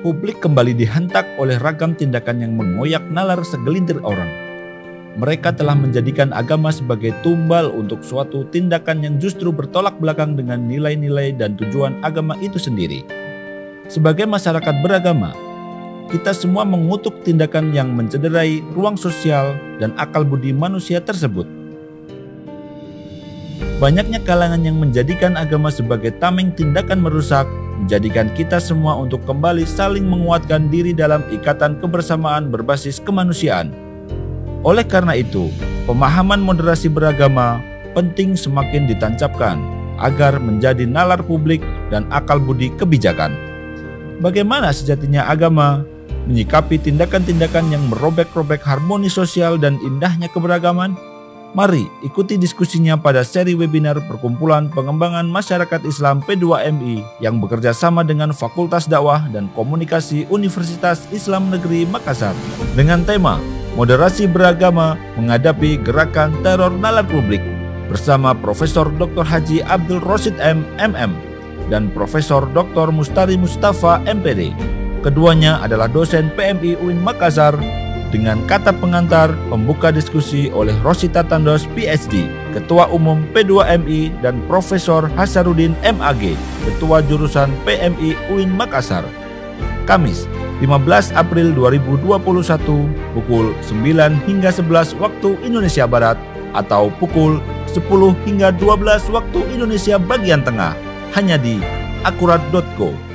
Publik kembali dihantak oleh ragam tindakan yang mengoyak nalar segelintir orang. Mereka telah menjadikan agama sebagai tumbal untuk suatu tindakan yang justru bertolak belakang dengan nilai-nilai dan tujuan agama itu sendiri. Sebagai masyarakat beragama, kita semua mengutuk tindakan yang mencederai ruang sosial dan akal budi manusia tersebut. Banyaknya kalangan yang menjadikan agama sebagai tameng tindakan merusak, menjadikan kita semua untuk kembali saling menguatkan diri dalam ikatan kebersamaan berbasis kemanusiaan. Oleh karena itu, pemahaman moderasi beragama penting semakin ditancapkan agar menjadi nalar publik dan akal budi kebijakan. Bagaimana sejatinya agama menyikapi tindakan-tindakan yang merobek-robek harmoni sosial dan indahnya keberagaman? Mari ikuti diskusinya pada seri webinar Perkumpulan Pengembangan Masyarakat Islam P2MI yang bekerja sama dengan Fakultas Dakwah dan Komunikasi Universitas Islam Negeri Makassar dengan tema Moderasi Beragama Menghadapi Gerakan Teror Nalar Publik bersama Profesor Dr. Haji Abdul Rasyid MM dan Profesor Dr. Mustari Mustafa MPD. Keduanya adalah dosen PMI UIN Makassar. Dengan kata pengantar pembuka diskusi oleh Rosita Tandos PhD, Ketua Umum P2MI dan Profesor Hasaruddin MAG, Ketua Jurusan PMI UIN Makassar. Kamis, 15 April 2021 pukul 9 hingga 11 waktu Indonesia Barat atau pukul 10 hingga 12 waktu Indonesia bagian tengah hanya di akurat.co.